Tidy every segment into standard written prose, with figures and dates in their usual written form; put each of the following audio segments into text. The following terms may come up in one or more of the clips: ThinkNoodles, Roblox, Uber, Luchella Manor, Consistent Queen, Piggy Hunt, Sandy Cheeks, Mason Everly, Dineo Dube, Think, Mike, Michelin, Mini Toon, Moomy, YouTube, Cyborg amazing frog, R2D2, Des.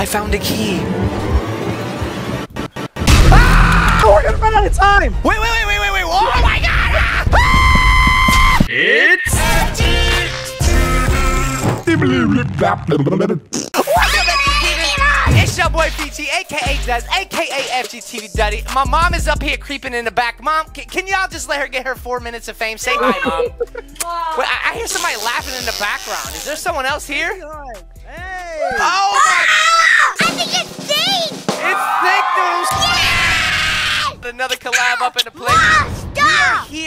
I found a key. Ah! Oh, we're gonna run out of time! Wait! Oh my god! Ah! It's It's your boy PT, aka Des, aka FGTeeV Duddy. My mom is up here creeping in the back. Mom, can y'all just let her get her 4 minutes of fame? Say hi, Mom. Wait, I hear somebody laughing in the background. Is there someone else here? Hey. Oh my! Ah! I think it's Think. It's ThinkNoodles. Yeah! Another collab up in the place. Mom, stop! We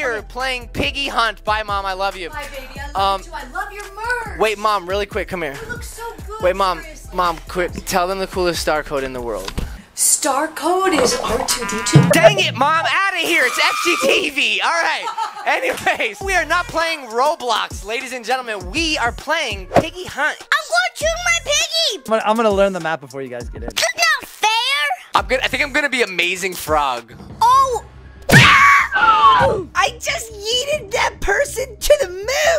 are here playing Piggy Hunt. Bye, Mom. I love you. Bye, baby. I love you too. I love your merch. Wait, Mom. Really quick. Come here. You look so good. Wait, Mom. Seriously. Mom, quick. Tell them the coolest star code in the world. Star code is R2D2. Dang it, Mom. Out of here. It's FGTeeV. All right. Anyways, we are not playing Roblox, ladies and gentlemen. We are playing Piggy Hunt. I'm going to shoot my piggy. I'm gonna learn the map before you guys get in. That's not fair. I think I'm gonna be Amazing Frog. Oh. Oh! I just yeeted that person to the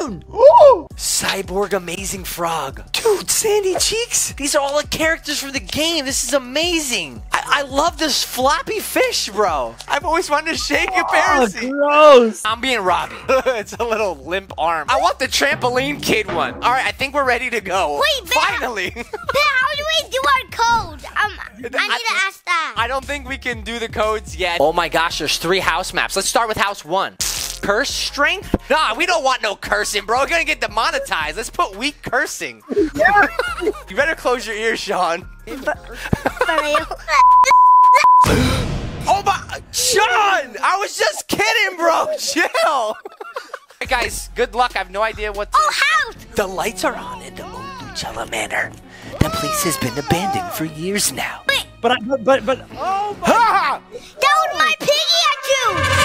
moon. Ooh. Cyborg Amazing Frog. Dude, Sandy Cheeks. These are all the characters from the game. This is amazing. I love this floppy fish, bro. I've always wanted to shake embarrassing. Oh, gross. I'm being Robbie. It's a little limp arm. I want the trampoline kid one. All right, I think we're ready to go. Wait, finally. But how do we do our codes? I need to ask that. I don't think we can do the codes yet. Oh my gosh, there's 3 house maps. Let's start with house 1. Curse strength? Nah, we don't want no cursing, bro. We're gonna get demonetized. Let's put weak cursing. Yeah. You better close your ears, Sean. Oh my, Sean! I was just kidding, bro. Chill. Hey guys, good luck. I have no idea what. House! The lights are on in the old Luchella Manor. The place has been abandoned for years now. But oh my! Ah! That was my piggy.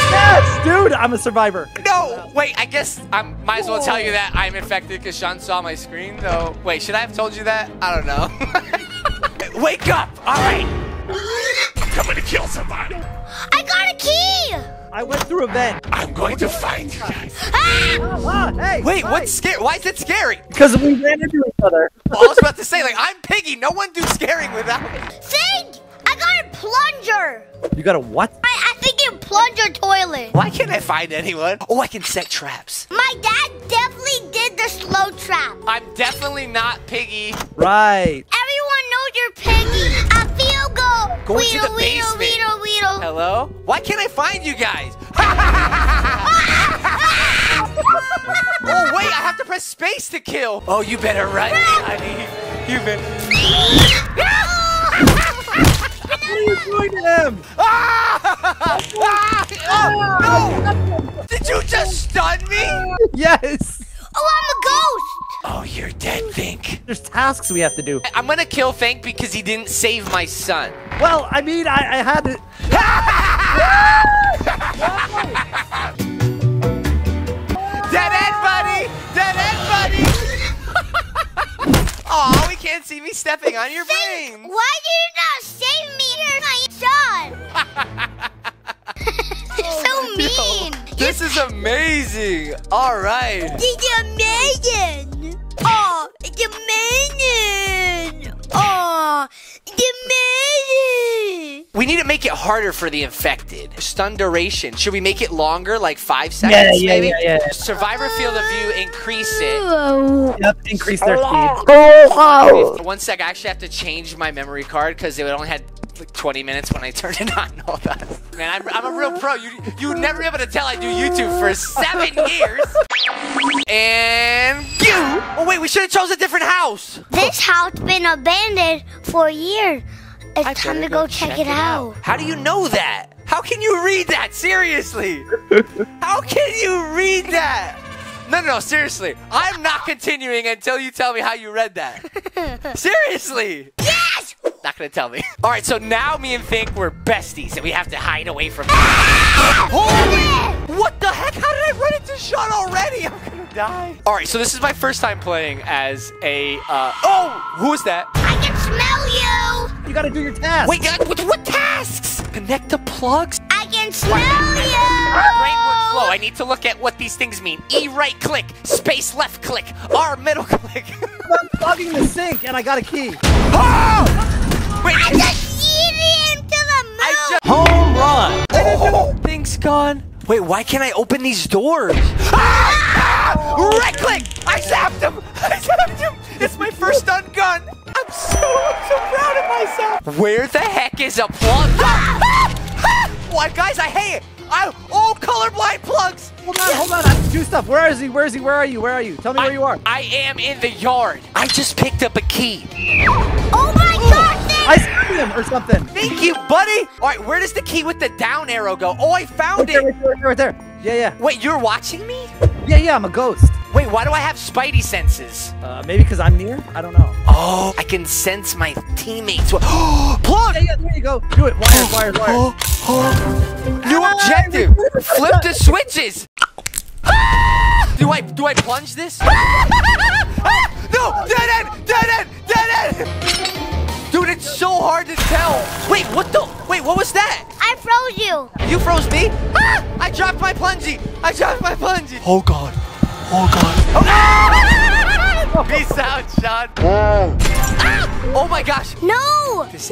Yes, dude, I'm a survivor. No, wait, I guess I might as well tell you that I'm infected because Sean saw my screen, though. Wait, should I have told you that? I don't know. Wake up, all right. I'm coming to kill somebody. I got a key. I went through a vent. I'm going to find you guys. Ah! Hey, wait, what's scary? Why is it scary? Because we ran into each other. Well, I was about to say, like, I'm Piggy. No one do scaring without me. Think, I got a plunger. You got a what? Plunge your toilet. Why can't I find anyone? Oh, I can set traps. My dad definitely did the slow trap. I'm definitely not Piggy. Right. Everyone knows you're Piggy. I feel good. Going to the basement. Weedle. Hello? Why can't I find you guys? Oh, wait, I have to press space to kill. Oh, you better run. I need human. What are you doing to him? Oh, no! Did you just stun me? Yes. Oh, I'm a ghost. Oh, you're dead, Think. There's tasks we have to do. I'm gonna kill Think because he didn't save my son. Well, I mean, I had to. Dead end, buddy. Oh, we can't see me stepping on your veins. Why do you not save me to my son? So mean. Yo, this is amazing. All right. It's amazing. Oh, it's amazing. Oh, it's amazing. We need to make it harder for the infected. Stun duration. Should we make it longer, like 5 seconds? Yeah, maybe. Survivor field of view, increase it. Yep, increase their speed. One sec, I actually have to change my memory card because they would only had like 20 minutes when I turned it on. All that. Man, I'm a real pro. You would never be able to tell I do YouTube for 7 years. And you. Oh wait, we should have chose a different house. This house been abandoned for a year. It's time to go check it out. How do you know that? How can you read that? Seriously. How can you read that? No, seriously. I'm not continuing until you tell me how you read that. Seriously. Yes! Not gonna tell me. All right, so now me and Think we're besties and we have to hide away from Holy! What the heck? How did I run into Sean already? I'm gonna die. All right, so this is my first time playing as a, oh, who is that? I can smell you. You gotta do your tasks. Wait, what tasks? Connect the plugs. I can smell you. My brain works slow. I need to look at what these things mean. E right click, space left click, R middle click. I'm plugging the sink and I got a key. Oh! Everything's gone. Wait, why can't I open these doors? Ah! Oh. Right click! I zapped him! I zapped him! It's my first stun gun! I'm so proud of myself! Where the heck is a plug? What, guys? I hate it! Oh, colorblind plugs! Hold on, I have to do stuff. Where is he? Where is he? Where are you? Where are you? Tell me where you are. I am in the yard. I just picked up a key. Oh my gosh! I see him or something. Thank you, buddy. All right, where does the key with the down arrow go? Oh, I found it. Right there. Yeah. Wait, you're watching me? Yeah, I'm a ghost. Wait, why do I have spidey senses? Maybe because I'm near? I don't know. Oh, I can sense my teammates. Oh, plug! Yeah, there you go. Do it. Wire. Oh. New objective. Flip the switches. Do I plunge this? No, dead end. Dude, it's so hard to tell. Wait, what was that? I froze you. You froze me? I dropped my plungy. Oh, God. Oh, God. Peace out, Sean. Oh, my gosh. No.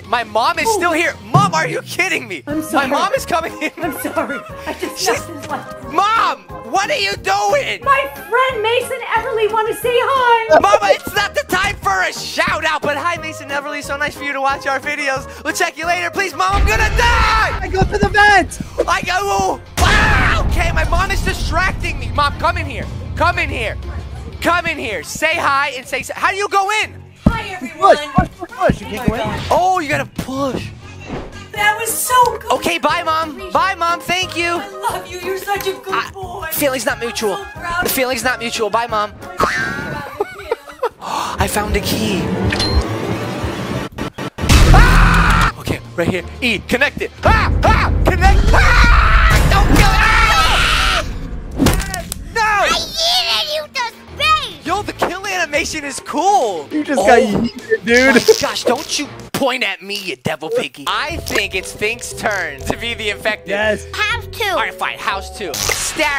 My mom is still here. Mom, are you kidding me? I'm sorry. My mom is coming in. I'm sorry. I just nothing's left. Mom, what are you doing? My friend Mason Everly want to say hi. Mama, it's not the time for a shout out, but hi, Mason Everly. So nice for you to watch our videos. We'll check you later. Please, Mom, I'm going to die. I go to the vent. I go. Wow. Okay, my mom is distracting me. Mom, come in here. Come in here. Say hi and say, how do you go in? Hi, everyone. Push. You can't go in. Oh, you got to push. That was so good. Okay, bye, Mom. Thank you. I love you. You're such a good boy. Feeling's not mutual. So the feeling's not mutual. Bye, Mom. I found a key. Okay, right here. E, connect it. Connect. Don't kill it. Yo, the kill animation is cool. You just got yeeted, dude. My gosh, don't you point at me, you devil piggy. I think it's Think's turn to be the infected. Yes. House 2. All right, fine. House 2. Stare.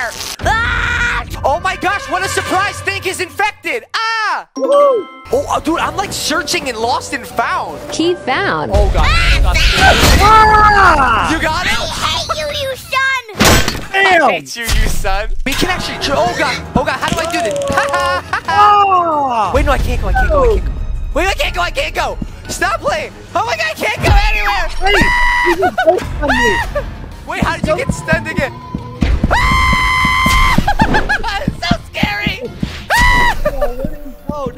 Ah! Oh my gosh, what a surprise. Think is infected. Ah! Oh, dude, I'm like searching and lost and found. Key found. Oh, God. Ah! You got it? I hate you, you son. Damn. I hate you, son. We can actually. Oh god. How do I do this? Oh. Wait, no, I can't go. Wait, I can't go. Stop playing. Oh my god, I can't go anywhere. Wait, how did you get stunned again? It's so scary.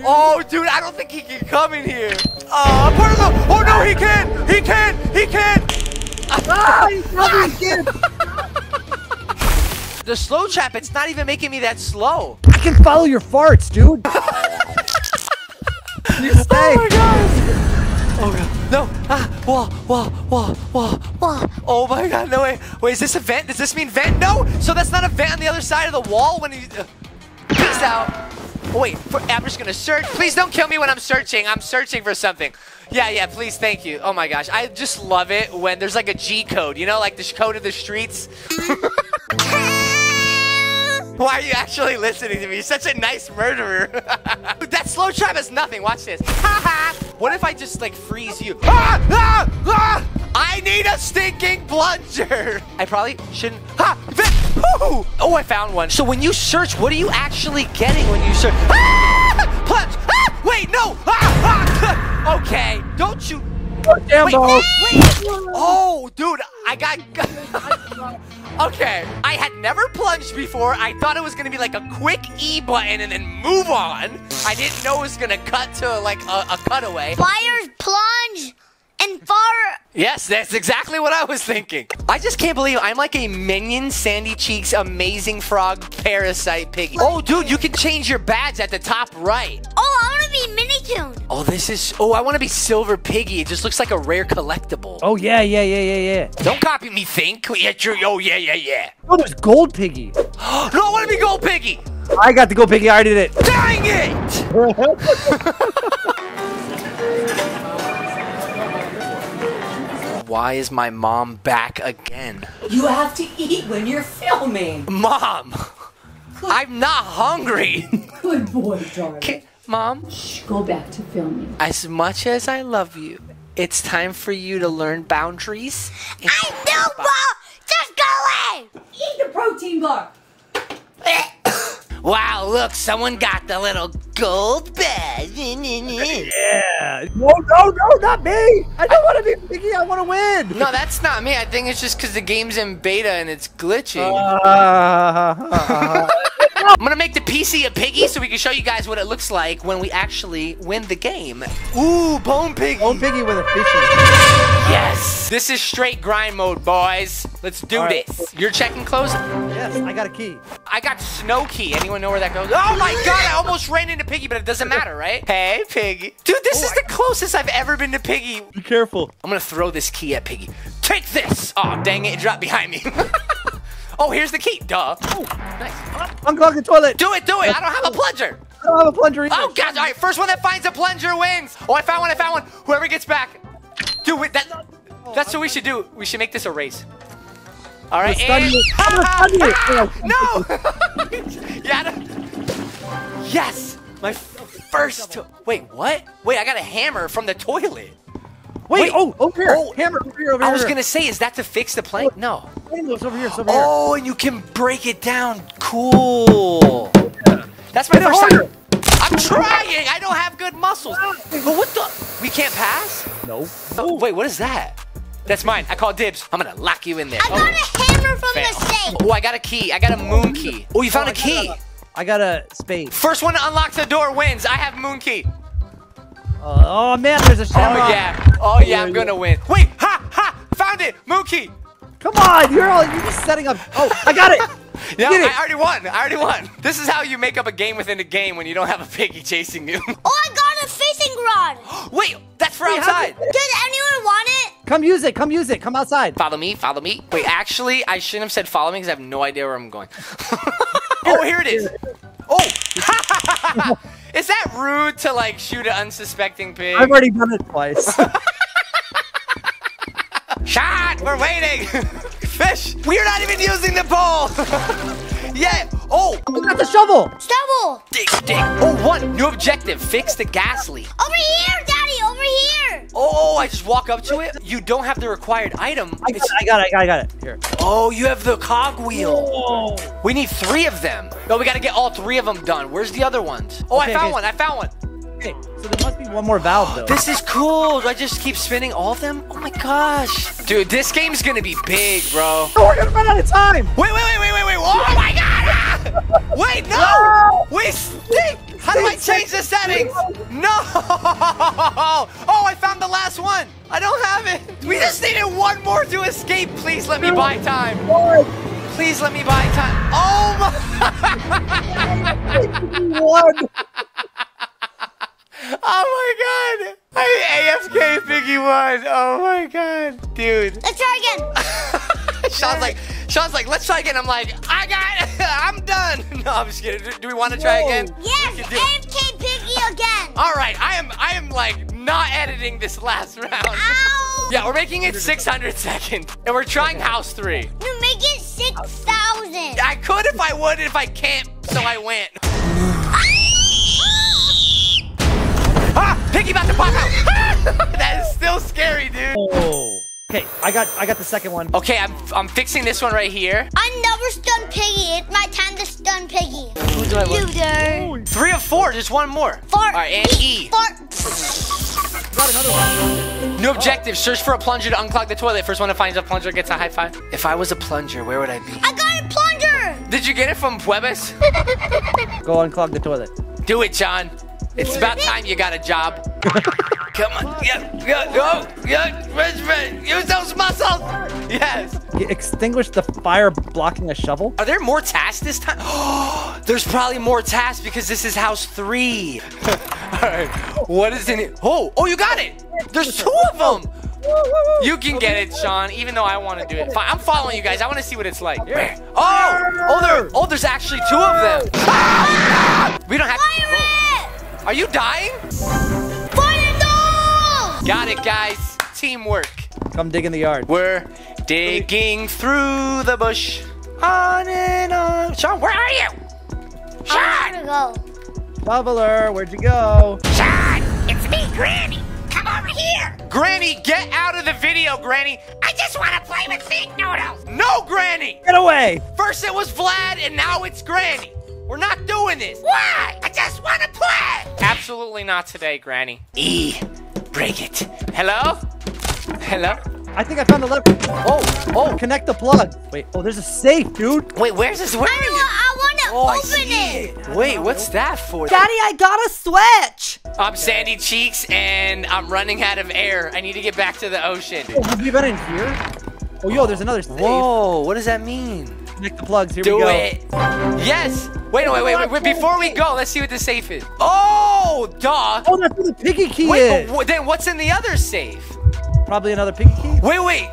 Oh, dude, I don't think he can come in here. Oh, part of the. Oh no, he can. The slow trap, it's not even making me that slow. I can follow your farts, dude. You stay. Oh my god. Oh god. No. Ah. Wall. Oh my god. No way. Wait, is this a vent? Does this mean vent? No. So that's not a vent on the other side of the wall when you. Peace out. Oh, wait. I'm just gonna search. Please don't kill me when I'm searching. I'm searching for something. Yeah, please, thank you. Oh my gosh. I just love it when there's like a G code, you know, like the code of the streets. Why are you actually listening to me? You're such a nice murderer. That slow trap is nothing. Watch this. What if I just like freeze you? I need a stinking plunger. I probably shouldn't. Oh, I found one. So when you search, what are you actually getting when you search? Plunge. Wait, no. Okay. Don't you. Wait. Oh, dude. I got. Okay, I had never plunged before. I thought it was gonna be like a quick E button and then move on. I didn't know it was gonna cut to like a cutaway. Fires, plunge, and fire. Yes, that's exactly what I was thinking. I just can't believe I'm like a minion, Sandy Cheeks, amazing frog, parasite piggy. Oh, dude, you can change your badge at the top right. Oh, I want to be Minitune. Oh, this is. Oh, I want to be Silver Piggy. It just looks like a rare collectible. Oh yeah. Don't copy me, Think. Oh yeah. Oh, there's Gold Piggy. No, I want to be Gold Piggy. I got the Gold Piggy. I already did it. Dang it! Why is my mom back again? You have to eat when you're filming. Mom, I'm not hungry. Good boy, darling. Mom? Shh, go back to filming. As much as I love you, it's time for you to learn boundaries. I know, Mom! Just go away! protein bar. Wow, look, someone got the little gold badge. Yeah. No, no, no, not me. I don't want to be Piggy. I want to win. No, that's not me. I think it's just because the game's in beta and it's glitching. I'm going to make the PC a Piggy so we can show you guys what it looks like when we actually win the game. Ooh, Bone Piggy. Bone Piggy with a fishy. Yes. This is straight grind mode, boys. Let's do this. You're checking clothes? Yes, I got a key. I got snow key. Anyone know where that goes? Oh my God, I almost ran into Piggy, but it doesn't matter, right? Hey, Piggy. Dude, this is the closest I've ever been to Piggy. Be careful. I'm going to throw this key at Piggy. Take this. Oh, dang it. It dropped behind me. Oh, here's the key. Duh. Oh, nice. Unclog the toilet. Do it, do it. I don't have a plunger. I don't have a plunger either. Oh, gosh. All right, first one that finds a plunger wins. Oh, I found one. I found one. Whoever gets back. Dude, wait, that's what we should do. We should make this a race. All right, and... No! Yes! My first... Wait, what? Wait, I got a hammer from the toilet. Wait, oh, over here. Oh, hammer, over here, over here. I was going to say, is that to fix the plank? No. It's over here, it's over here. Oh, and you can break it down. Cool. Yeah. That's my first time. I'm trying. I don't have good muscles. But what the... We can't pass? No. Oh, wait, what is that? That's mine. I call dibs. I'm going to lock you in there. I got a hammer from the safe. Oh, I got a key. I got a moon key. Oh, you found a key. I got a spade. First one to unlock the door wins. I have moon key. Oh, man, there's a shower. Oh, yeah. Oh, yeah, I'm going to win. Wait. Ha, ha. Found it. Moon key. Come on. You're just setting up. Oh, I got it. No, I already won. I already won. This is how you make up a game within a game when you don't have a Piggy chasing you. Oh, I got a fishing rod. Wait, that's for outside. Does anyone want it? Come use it. Come use it. Come outside. Follow me. Follow me. Wait, actually, I shouldn't have said follow me because I have no idea where I'm going. Oh, here it is. Oh. Is that rude to, like, shoot an unsuspecting pig? I've already done it twice. Shot! We're waiting! Fish! We're not even using the pole! Yeah! Oh! We got the shovel! Shovel! Dig, dig! Oh, one! New objective! Fix the gas leak! Over here, Daddy! Over here! Oh, I just walk up to it? You don't have the required item. I got it. Here. Oh, you have the cogwheel. Whoa. We need 3 of them. No, we gotta get all 3 of them done. Where's the other ones? Oh, okay, I found one. I found one. Okay, so there must be one more valve, though. This is cool. Do I just keep spinning all of them? Oh, my gosh. Dude, this game's going to be big, bro. Oh, we're going to run out of time. Wait. Oh, my God. Wait, no. We stink. How do I change the settings? No. Oh, I found the last one. I don't have it. We just needed one more to escape. Please let me buy time. Please let me buy time. Oh, my. One. Oh my God! I AFK Piggy won. Oh my God, dude. Let's try again. Sean's like, let's try again. I'm like, I'm done. No, I'm just kidding. Do we want to try again? Yes, AFK Piggy again. All right, I am like not editing this last round. Ow. Yeah, we're making it 600 seconds, and we're trying house 3. No, make it 6,000. I could if I would, if I can't, so I went. Ah! Piggy about to pop out! Ah! That is still scary, dude. Oh. Okay, I got the second one. Okay, I'm fixing this one right here. I never stun Piggy. It's my time to stun Piggy. Who do I look? 3 of 4. Just one more. 4. All right, and E. 4. Got another one. New objective. Search for a plunger to unclog the toilet. First one that finds a plunger gets a high five. If I was a plunger, where would I be? I got a plunger! Did you get it from Puebes? Go unclog the toilet. Do it, John. It's about time you got a job. Come on. Yeah, use those muscles. Yes. You extinguish the fire blocking a shovel. Are there more tasks this time? Oh, there's probably more tasks because this is house 3. All right. What is in it? Oh, you got it. There's 2 of them. You can get it, Sean, even though I want to do it. I'm following you guys. I want to see what it's like. Oh, there's actually 2 of them. Ah! We don't have to. Are you dying? Final! Got it, guys. Teamwork. Come dig in the yard. We're digging through the bush. On and on. Sean, where are you? Sean! Go. Bubbler, where'd you go? Sean, it's me, Granny. Come over here. Granny, get out of the video, Granny. I just want to play with ThinkNoodles. No, Granny. Get away. First it was Vlad, and now it's Granny. We're not doing this. Why? I just want to play. Absolutely not today, Granny. E, break it. Hello? Hello? I think I found the lever. Oh, connect the plug. Wait, oh, there's a safe, dude. Wait, where's this? Where are you? I want to open it. Wait, what's that for? Daddy, I got a switch. I'm Sandy Cheeks, and I'm running out of air. I need to get back to the ocean. Oh, have you been in here? Oh, yo, there's another safe. Whoa, what does that mean? Connect the plugs. Here we go. Do it. Yes. Wait. Before we go, let's see what the safe is. Oh, duh. Oh, that's where the piggy key is. Wait, then what's in the other safe? Probably another piggy key. Wait.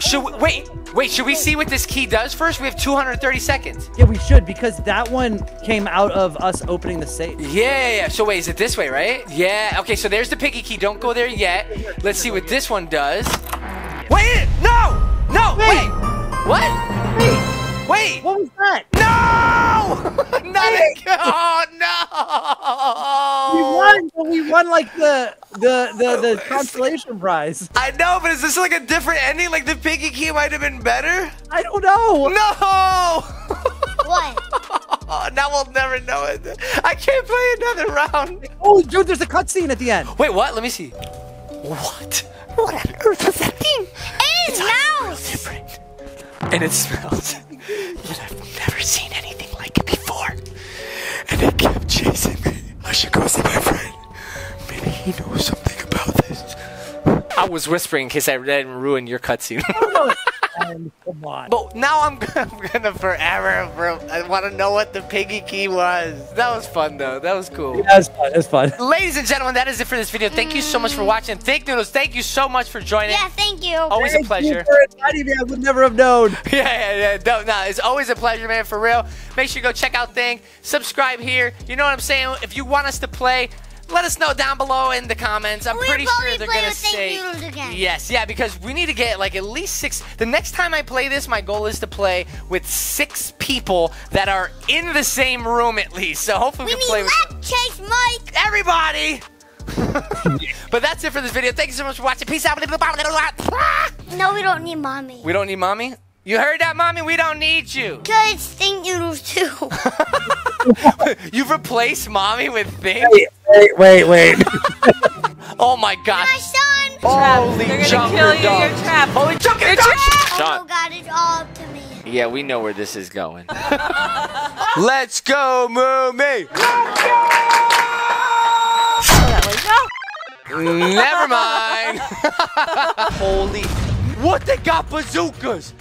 Should we see what this key does first? We have 230 seconds. Yeah, we should, because that one came out of us opening the safe. Yeah. So wait, is it this way, right? Yeah. Okay, so there's the piggy key. Don't go there yet. Let's see what this one does. Wait! No, wait! What? Wait! What was that? No! Oh no! We won like the consolation prize. I know, but is this like a different ending? Like the piggy key might have been better? I don't know. No! What? Now we'll never know it. I can't play another round. Oh, dude, there's a cutscene at the end. Wait, what? Let me see. What? What on earth was that thing? It's now different. And it smells. But I've never seen anything like it before. And it kept chasing me. I should go see my friend. Maybe he knows something about this. I was whispering in case I didn't ruin your cutscene. Come on. But now I want to know what the piggy key was. That was fun, though. That was cool. Yeah, it was fun. Ladies and gentlemen, that is it for this video. Thank you so much for watching. ThinkNoodles, thank you so much for joining. Yeah, thank you. Always a pleasure. I would never have known. Yeah. No, it's always a pleasure, man, for real. Make sure you go check out Think. Subscribe here. You know what I'm saying? If you want us to play, let us know down below in the comments. I'm pretty sure they're going to say yes. Yeah, because we need to get like at least 6. The next time I play this, my goal is to play with 6 people that are in the same room at least. So hopefully we can play with Chase, Mike, everybody. But that's it for this video. Thank you so much for watching. Peace out. No, we don't need mommy. We don't need mommy? You heard that, mommy? We don't need you. Cause ThinkNoodles too. You've replaced mommy with Think? Wait. Oh my gosh. My son. Holy jumper dog. Holy jumper dog. Oh God, it's all up to me. Yeah, we know where this is going. Let's go, Moomy. Never mind. Holy. What? They got bazookas.